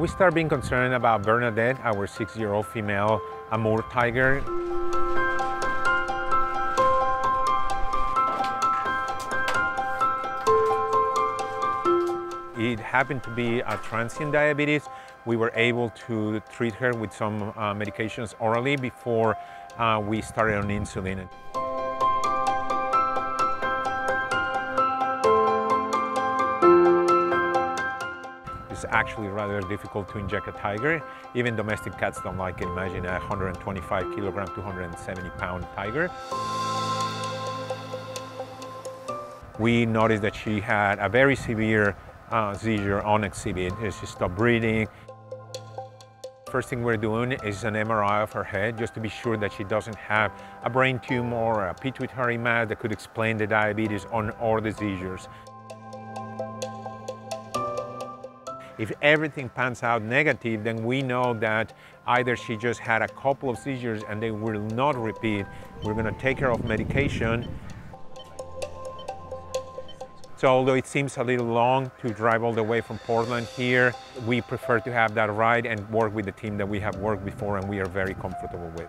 we started being concerned about Bernadette, our 6-year-old female Amur tiger. It happened to be a transient diabetes. We were able to treat her with some medications orally before we started on insulin. It's actually rather difficult to inject a tiger. Even domestic cats don't like it. Imagine a 125 kilogram, 270 pound tiger. We noticed that she had a very severe seizure on exhibit. She stopped breathing. First thing we're doing is an MRI of her head just to be sure that she doesn't have a brain tumor or a pituitary mass that could explain the diabetes or the seizures. If everything pans out negative, then we know that either she just had a couple of seizures and they will not repeat. We're going to take her off medication. So although it seems a little long to drive all the way from Portland here, we prefer to have that ride and work with the team that we have worked before and we are very comfortable with.